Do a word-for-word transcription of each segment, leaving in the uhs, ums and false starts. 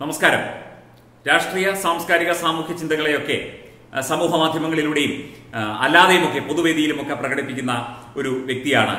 Namaskaram. Rashtriya, Samskarika, Samukhya Chindakalayokke, Samuhamadhyamangaliludeyum, Alladeyumokke, Poduvediyilumokka Prakadippikkunna Oru Vyaktiyanu,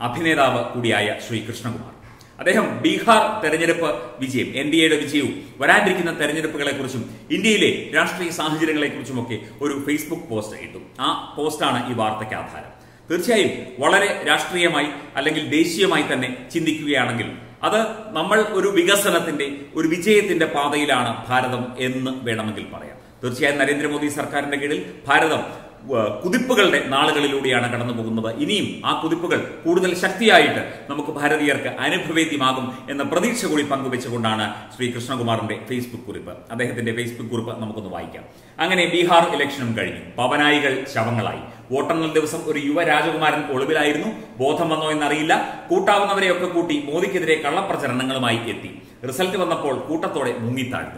Abhinethavu Koodiyaya Shri Krishnakumar. Adeyam Bihar Terenjeduppu Vijayam, N D Aയുടെ Vijayam, Varanirikkunna Terenjeduppukalekkurichum, Indiyile Rashtriya Sahacharyangalekkurichumokke, Oru Facebook post ittu. Aa post aanu ee vaarthakku aadharam. Thirchayayum, Valare Rashtriyayi, Allenkil Deshiyayi thanne Chindikkukayaanenkil Other number Uru Vigasanatinde, Urvijay in the Padilana, Paradam in Vedamakil Paria. Turchian Narendra Modi Sarkar in the Gidil, Paradam, Kudipugal, Nalagaliana Katanabukunova, Inim, Akudipugal, Kudal Shakti Aita, Namukaparadiarka, Anipaveti Magum, and the Pradisha Guripangu Vichagundana, Sri Krishnakumar Facebook Kuripa, and they had the Facebook Kuripa Namukuvaika. Angane Bihar election Gari, Babanagal, Shavangalai. Watermelon there was some Uruva Rajakumar and Olavilairnu, both Amano and Narila, Kutavan of Kuti, Modikere, Kala Prasanangamai Eti. Result on the poll, Kutatore, Mumitad.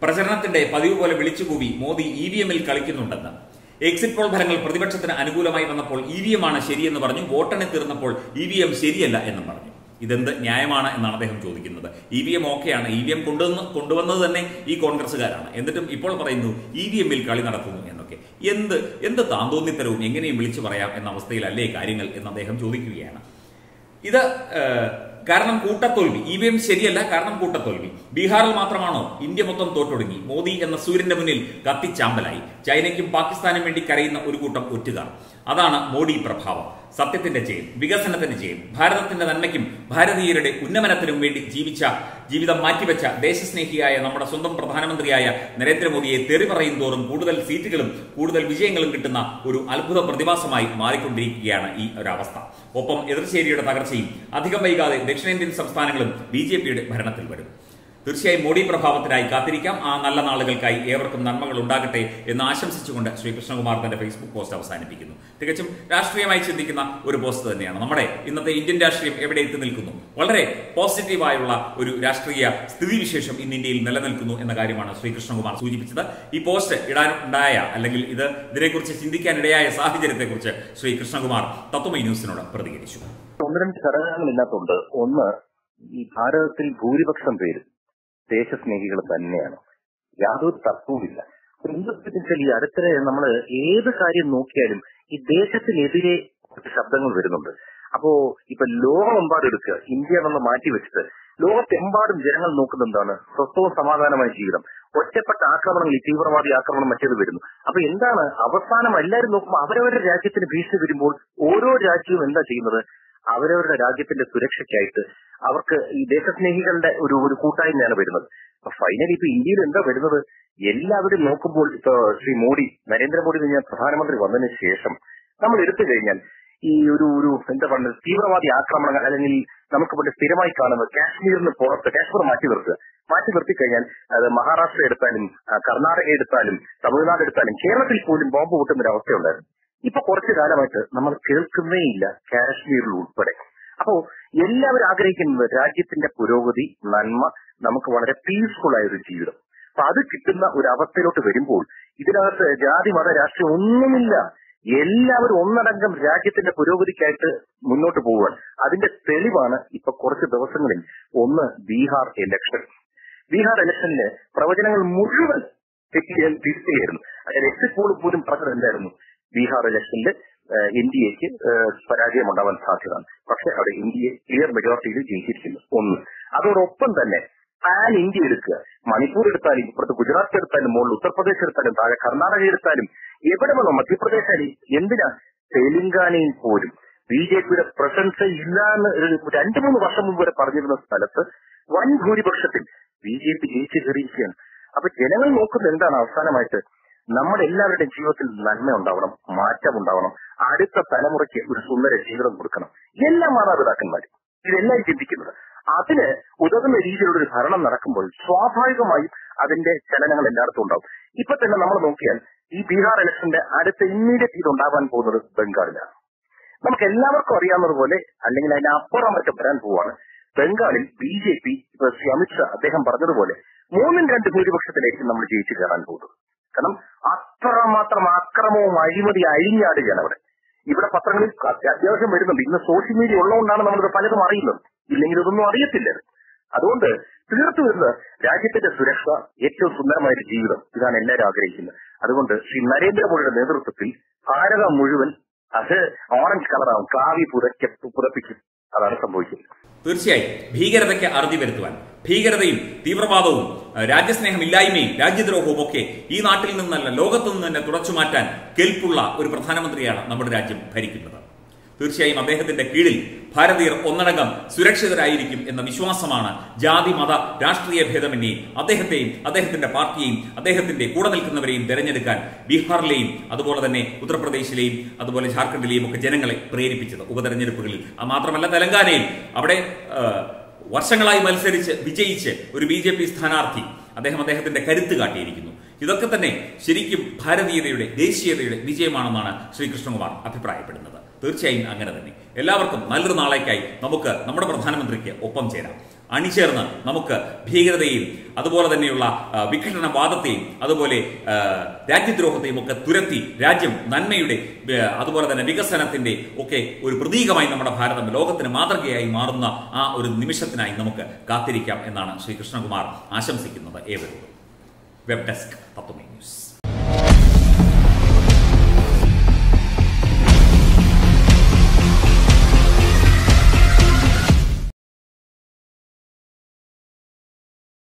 Prasanat day, Padu Vilichubi, Modi, E V M L Kalikinunda. Exit poll Parangal Pradivatan and Angulamai on the poll, E V M on a Sheri and the Barnum, water and the poll, E V M Seriella and the Barnum. Then the Nyamana and another Jodikin. E V M okay and E V M Kundavana than E. Congressagana. And the Ipol Parinu, E V M will Kalinatun. In the in the Tando Nitru, Engine Milchivaya and Navastela Lake, I ring another Juliana. Either Karnam Kota Tolvi, E V M Seriella, Karnam Kota Tolvi, Bihar Matramano, India Motam Totorini, Modi and the Surin Munil, Kati Chambalai, China Kim Pakistan and Karina Urkuta Utiga, Adana, Modi Prabhava, Satit in the jail, Vigasanat in the jail, Bharat in the Nakim, Bharat the Irede, Unamanathan Vedic, Jivicha, Jivi the Makivacha, Deshisnekia, Namasundam Pradhanamandriya, Narendra Modi, Terribara Indorum, Kudal Citicalum, Kudal Vijangal Kitana, Uru Alpuda Pradivasama, Marikundi, Yana, E. Ravasta, Opam, Ethershari Tagachi, Athika Vega, Dextendin Substanagulum, B J P, Bharanatil. Turcia Modi Prabhavatai, Kathirikam, Anala Nalakai, Evercom Namalundakate, and Asham Situunda, Sri Krishnakumar and the Facebook post of Sani Pikino. Take him, Rashtriya Maichikana, Uri post the Namade, in the Indian Rashtriya every day to Nilkunu. Already, positive Iola, Uru Rashtriya, Stivisham in India, Nalanakunu, and the Garimana, Sri Krishnakumar Sujipichita. He posted Idan Daya, and either the record Sindika and Daya, Sahi, Sri Krishnakumar, Tatuminu Sinoda, Perdigish. Tastes negative than Nano. Yadu Tapula. Potentially, Arthur and Namala, either side no care. It tastes in every day, subdangle remember. Apo, if a low embark, India on the mighty whisper, low tempered general Nokadana, Soto Samadana Majiram, what step at Akam and Litiva or the Akam material with him. Apo Indana, Avasana, I let no other jacket in a piece of remote, Oro Jaju and the Timber. However, the Rajip and the Sureksha character, our Desert Nehik and the Urukuta in Nanavidal. Finally, if India and the Vedder Yella with Nokabul, Sri Modi, Narendra Modi in Paramount Revolution Station. Some little Iranian, Uru, and the Vandal, Sivava, the Akraman, and Namako, the Piramai Khan, the Kashmir and the Port, the Kashmir Mativersa, Mativertikan, the Maharashtra Edipalum, Karnataka Edipalum, Tamil Nadu Edipalum, Kerala Food in Bombay, the Outlander. If a portrait animator, number Kirkumil, Kashmir root product. Oh, Yella Agrican with Rajip in the Purovati, Nanma, Namakavana, peaceful Irish Europe. Father Kitana would have a pair of the wedding pool. It is a Jadi mother asked Unilla. Yella would own that Rajip in the Purovati character Muno to Bowen. I think that Pelivana, if a course of the Western, Oma Bihar election. Bihar election, Provisional Mutual, T P L this year, an exit pool of Putin Pater and Dermu. Bihar election day, India के पराजय मंडावन साथ रहा, पक्षे अरे India clear majority ले जीती थी उन, अगर open दरने, आन India रखा, मणिपुर रखा नहीं, पर तो गुजरात के रखा नहीं, मोल उत्तर प्रदेश रखा नहीं, ताजा कर्नाटक के रखा नहीं, ये बड़े बड़े मध्य प्रदेश के नहीं, ये भी ना तेलंगाना इन पूर्व, B J P के प्रशंसा इलान रंटे मुन वर्ष मुंबरे पराजय में स्थालत, वन घोड़ी पक्षते, B J P जीती गरीबियन, अब जनरल लोक देंदा नावसाना माइटर Number eleven geotil Lanman Downum, Marcha Mundavanum, Addis of Panamuraki, Summer and Giver of Burkana. Yella Mana Rakan Madi. Yella Jibikimura. Athena, Udam Region with Haranam Narakambo, Swap High of Mike, Adende, Salanam and Darthunda. If at the number of Nokian, E P R election, Addis immediately on Davan Boder Bengarda. Namakella Korea Murvole, and then I now put on the brand one. Bengali, B J P, Siamitra, they have Bartha Vole. Moment and the Guru of Satan number J. Chiran Bodo. Atramatra Makramo, Majima, the idea of the general. Even a pattern is cut. They are made in the business, social media alone, none of the Panama Marino. You link it to the Maria Pillar. I don't know. തീർത്തുവരുന്നത് രാജ്യത്തിന്റെ സുരക്ഷ ഏറ്റവും സുന്ദരമായ ഒരു ജീവിതം ഇതാണ് എല്ലാവരും ആഗ്രഹിക്കുന്നത്. അതുകൊണ്ട് ശ്രീ നരേന്ദ്രമോദിയുടെ നേതൃത്വത്തിൽ ഭാരതം മുഴുവൻ അത് ഓറഞ്ച് കളറാവും, കാവി പുതയ്ക്ക് പുതപ്പിക്കും. അതാണ് സംഭവിക്കുന്നത്. തീർച്ചയായും ഭീകരതയ്ക്ക് അറുതി വരുത്തുവാൻ, ഭീകരതയും തീവ്രവാദവും രാജ്യസ്നേഹമില്ലായ്മയും രാജ്യദ്രോഹവും ഒക്കെ ഈ നാട്ടിൽ നിന്നല്ല ലോകത്തു നിന്ന് തന്നെ തുടച്ചു മാറ്റാൻ കെൽപ്പുള്ള ഒരു പ്രധാനമന്ത്രിയാണ് നമ്മുടെ രാജ്യം ഭരിക്കുന്നത്. തീർച്ചയായും അദ്ദേഹത്തിന്റെ കീഴിൽ ഭാരതീയർ ഒന്നടങ്കം സുരക്ഷിതരായിരിക്കും എന്ന വിശ്വാസമാണ് ജാതി മത രാഷ്ട്രീയ ഭേദമന്യേ അദ്ദേഹത്തെയും അദ്ദേഹത്തിന്റെ പാർട്ടിയെയും അദ്ദേഹത്തിന്റെ കൂടെ നിൽക്കുന്നവരെയും തെരഞ്ഞെടുക്കാൻ ബീഹാറിലെയും അതുപോലെ തന്നെ ഉത്തർപ്രദേശിലെയും അതുപോലെ ജാർഖണ്ഡിലെയും ഒക്കെ ജനങ്ങളെ പ്രേരിപ്പിച്ചത് ഉപതെരഞ്ഞെടുപ്പുകളിൽ. മാത്രമല്ല തെലങ്കാനയിൽ അവിടെ വർഷങ്ങളായി മത്സരിച്ച് വിജയിച്ച് ഒരു ബി ജെ പി സ്ഥാനാർത്ഥി അദ്ദേഹം അദ്ദേഹത്തിന്റെ കരുത്ത് കാട്ടിയിരിക്കുന്നു. ഇതൊക്കെ തന്നെ ശരിക്കും ഭാരതീയതയുടെ ദേശീയതയുടെ വിജയമാണെന്നാണ് ശ്രീ കൃഷ്ണകുമാർ അഭിപ്രായപ്പെടുന്നത്. തീർച്ചയായും അങ്ങനെ തന്നെ. എല്ലാവർക്കും നല്ലൊരു നാളേക്കായി നമുക്ക് നമ്മുടെ പ്രധാനമന്ത്രിക്ക് ഒപ്പം ചേരാം. അണിചേർന്ന് നമുക്ക് ഭീകരതയും അതുപോലെ തന്നെയുള്ള വിഘടനവാദത്തെയും അതുപോലെ രാജ്യദ്രോഹത്തെയും ഒക്കെ തുരത്തി രാജ്യം നന്മയുടെ അതുപോലെ തന്നെ വികസനത്തിന്റെ ഒക്കെ ഒരു പ്രതീകമായി നമ്മുടെ ഭാരതം ലോകത്തിന് മാതൃകയായി മാറുന്ന ആ ഒരു നിമിഷത്തിനായി നമുക്ക് കാത്തിരിക്കാം എന്നാണ് ശ്രീ കൃഷ്ണകുമാർ ആശംസിക്കുന്നത് ഏവരോടും. വെബ് ഡെസ്ക് തത്വമേ ന്യൂസ്.